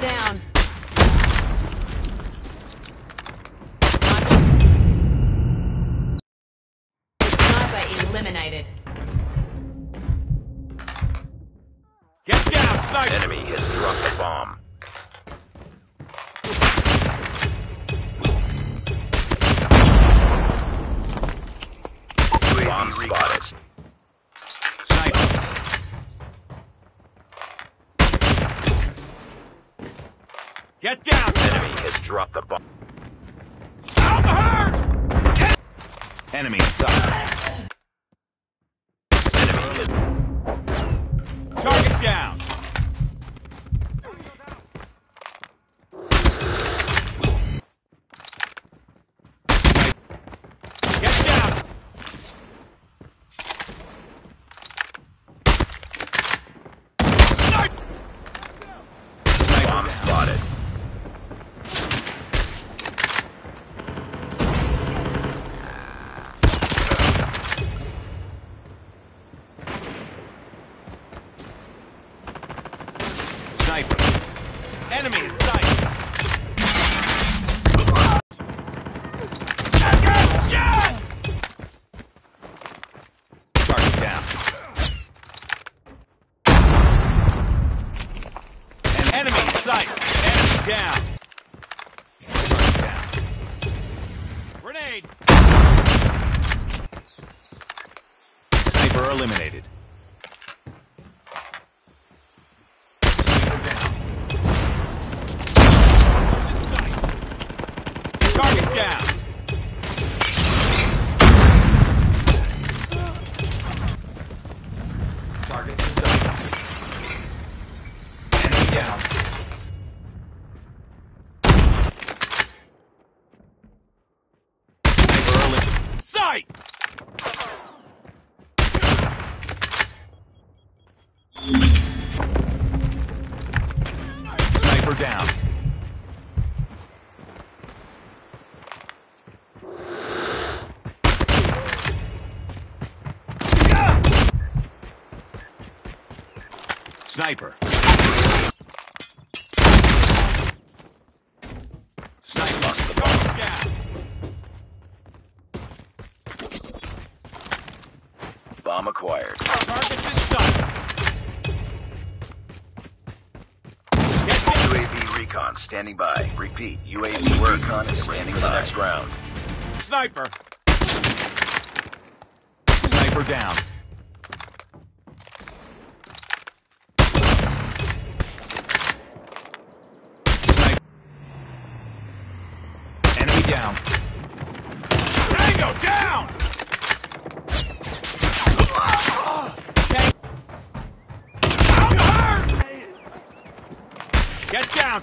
down. Sniper eliminated. Get down, sniper! Enemy has dropped the bomb. Bomb spotted. Get down! Enemy has dropped the bomb. Out the herd! Get enemy inside. Enemy has... Target down! Get down! Sniper! Bomb spotted. Enemy in sight. Target down. Enemy in sight. Enemy down. Target down. Grenade. Sniper eliminated. Down. Target is up. Enemy down. Sight. Sniper down. Sniper. Sniper lost the bomb. Yeah. Bomb acquired. Target is stunned. UAV recon standing by. Repeat. UAV recon is standing by. The next round. Sniper. Sniper down. Down. Tango down! Out the herd! Get down!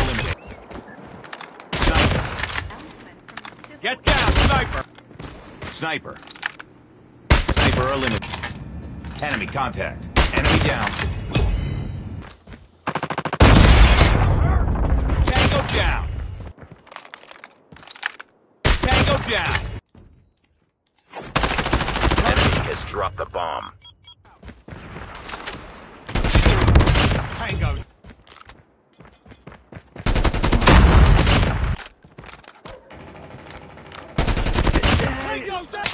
Eliminated. Sniper. Get down, sniper! Sniper. Sniper eliminated. Enemy contact. Enemy down. Tango down! Down. Enemy has dropped the bomb. Tango. Tango down.